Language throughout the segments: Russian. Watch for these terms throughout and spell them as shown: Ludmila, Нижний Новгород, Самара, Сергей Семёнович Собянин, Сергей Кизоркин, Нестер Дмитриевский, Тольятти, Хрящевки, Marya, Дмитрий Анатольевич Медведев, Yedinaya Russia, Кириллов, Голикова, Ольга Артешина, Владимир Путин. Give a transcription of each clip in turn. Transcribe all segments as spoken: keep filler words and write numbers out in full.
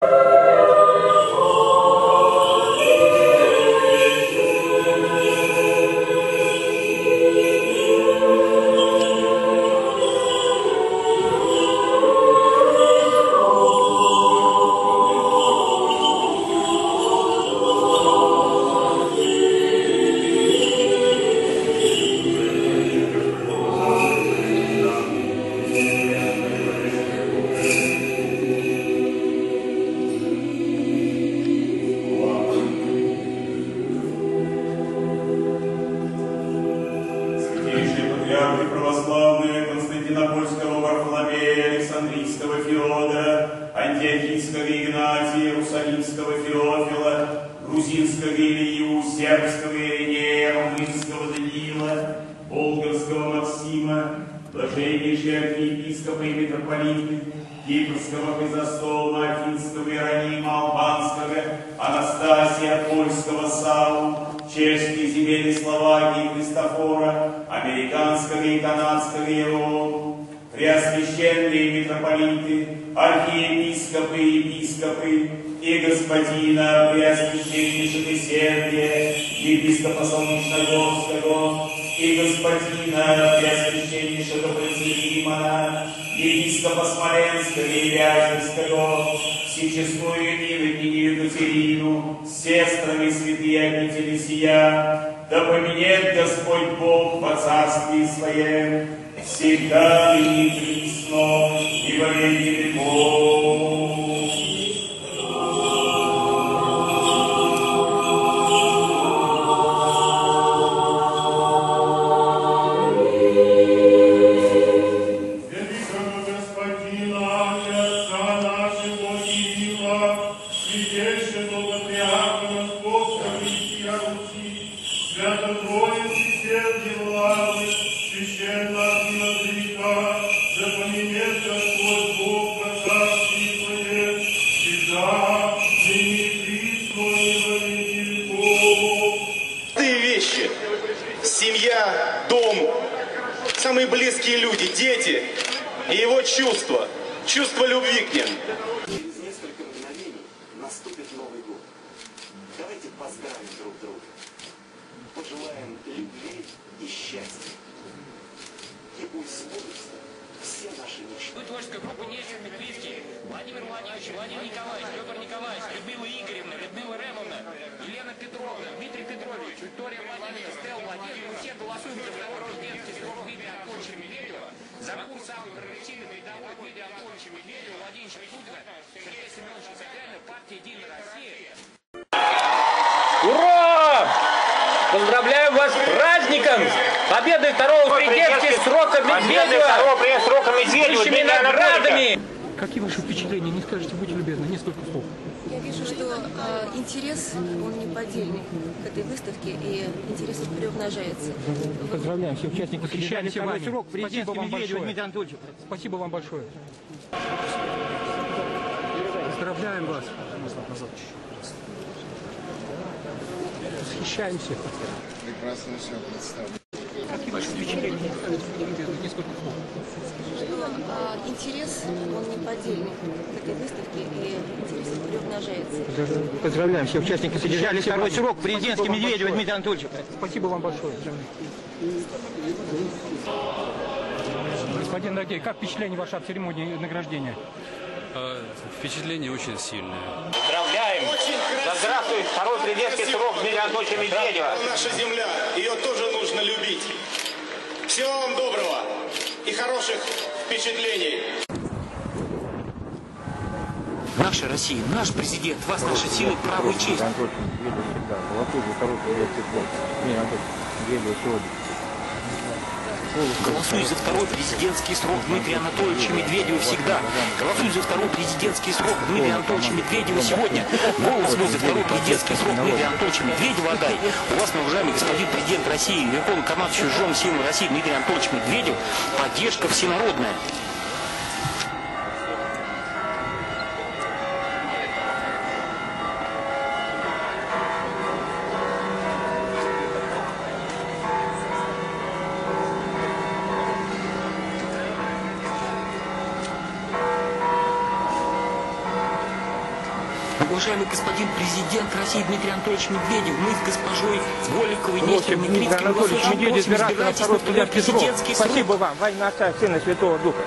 Спасибо вам большое. Дмитрий Анатольевич, спасибо вам большое. Поздравляем вас. Восхищаемся. Прекрасно все представлено. Какие ваши впечатления? Интерес, он неподдельный к этой выставке, и интерес приумножается. Поздравляем всех участников. Содержали второй срок президентский Медведева Дмитрия Анатольевича. Спасибо вам большое. Господин Нагей, как впечатление ваше от церемонии награждения? Впечатление очень сильное. Поздравляем! Да здравствует второй президентский срок Дмитрия Анатольевича Медведева. Наша земля, ее тоже нужно любить. Всего вам доброго и хороших впечатлений. Наша Россия, наш президент, вас, наши силы, право и честь. Голосуй за второй президентский срок Дмитрия Анатольевича Медведева всегда. Голосуй за второй президентский срок Дмитрия Анатольевича Медведева сегодня. Голос мой за второй президентский срок Дмитрия Анатольевича Медведева отдай. У вас на уважаемый господин президент России, верховнокомандующий вооруженными силами России Дмитрий Анатольевич Медведев, поддержка всенародная. Уважаемый господин президент России Дмитрий Анатольевич Медведев, мы с госпожой Голиковой, Нестером Дмитриевским, вас очень просим, избирайтесь на второй президентский срок. Спасибо вам, во имя Отца, Сына и Святого Духа.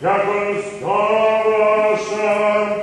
Как он стал вашим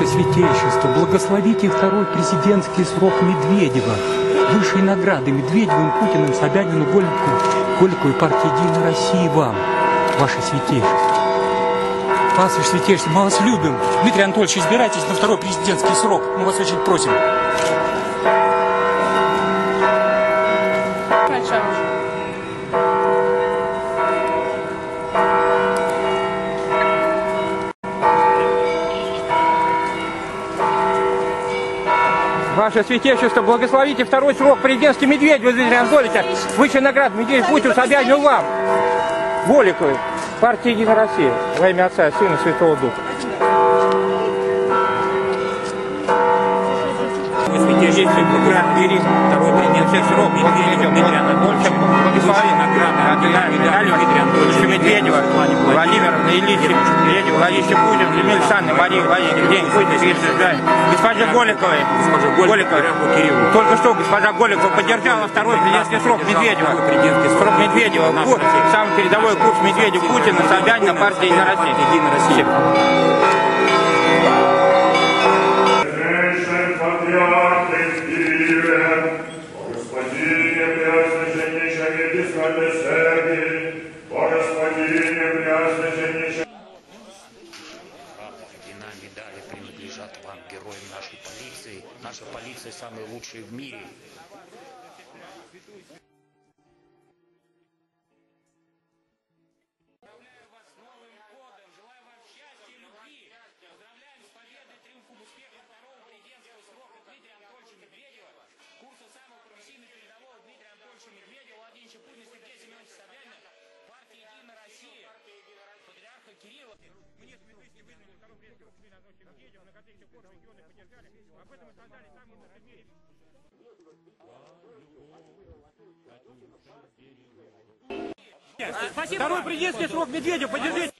Ваше Святейшество, благословите второй президентский срок Медведева. Высшей награды Медведевым, Путиным, Собянину, Голиковой, партии «Единая Россия» вам, Ваше Святейшество. Вас, Ваше Святейшество, мы вас любим. Дмитрий Анатольевич, избирайтесь на второй президентский срок. Мы вас очень просим. Ваше Святейшество, благословите второй срок президентский Медведева Дмитрия Анатольевича. Высшая награда Медведев Путину, Собянину вам. Голиковой, партии «Единая Россия», во имя Отца и Сына Святого Духа. Святейший Патриарх Кириллов, второй президентский срок Медведева Дмитрия Анатольевича. Высшая награда Медведева Владимира Ильича Медведева, Владимир Путин, Людмила Александровна, Мария Владимировна, день Путин, госпожа Голикова, только что госпожа Голикова поддержала второй президентский срок Медведева, срок Медведева, самый передовой курс Медведева Путина, Собянина, партии «Единая Россия». Медали принадлежат вам, героям нашей полиции. Наша полиция самая лучшая в мире. Поздравляю вас с Новым годом! Желаю вам счастья и любви! Поздравляем с победой, триумфом, успехом второго президентского срока Дмитрия Анатольевича Медведева, курса самого прогрессивного передового Дмитрия Анатольевича Медведева, Владимира Путина, Сергея Семёновича Собянина, партии «Единая Россия», Патриарха Кириллова. Мне медведки выдали второго президентского сына Анатольевича Медведева, на которых все горы регионы поддержали. Об этом и создали самые лучшие в мире. Спасибо. Второй президентский срок Медведев, поддержите.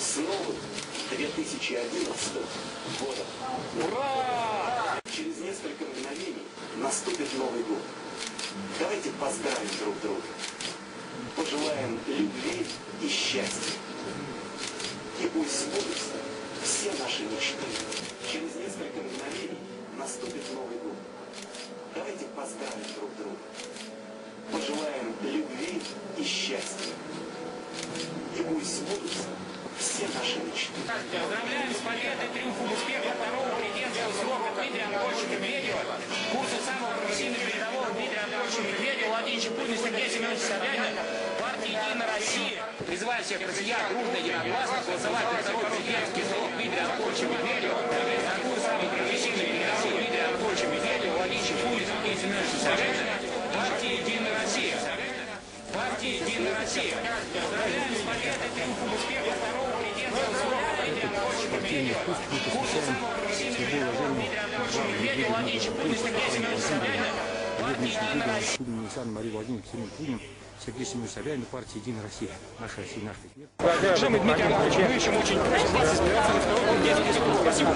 Снова две тысячи одиннадцатого года. Ура! Через несколько мгновений наступит Новый год. Давайте поздравим друг друга. Пожелаем любви и счастья. И пусть сбудутся все наши мечты. Через несколько мгновений наступит Новый год. Давайте поздравим друг друга. Пожелаем любви и счастья. И пусть сбудутся все наши мечты. Поздравляем с победой, триумфом, успехом второго президентского срока Дмитрия Анатольевича Медведева, курса самого прогрессивного передового Дмитрия Анатольевича Медведева, Владимира Путина, Сергея Семёновича Собянина, партии «Единая Россия». Призываю всех друзья дружно и единогласно голосовать за второй президентский срок Дмитрия Анатольевича Медведева, на курс самого прогрессивного передового Дмитрия Анатольевича Медведева, Владимира Путина, Сергея Семёновича Собянина, партии «Единая Россия». Партия «Единая Россия». Поздравляем с победой, триумфом, успехом второго президентского срока Дмитрия Анатольевича Медведева, курса самого прогрессивного передового Дмитрия Анатольевича Медведева, Владимира Путина, Сергея Семёновича Собянина, партия «Единая Россия». Мария Владимировна, Путин, Сергей Семёнович Собянин, партия «Единая Россия». Наша Россия, наш мир. Уважаемый Дмитрий Анатольевич, мы еще очень просим вас избираться на второго президентского срока. Спасибо.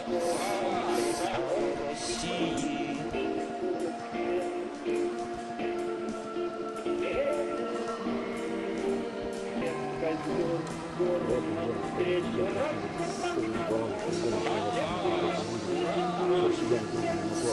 Продолжение следует...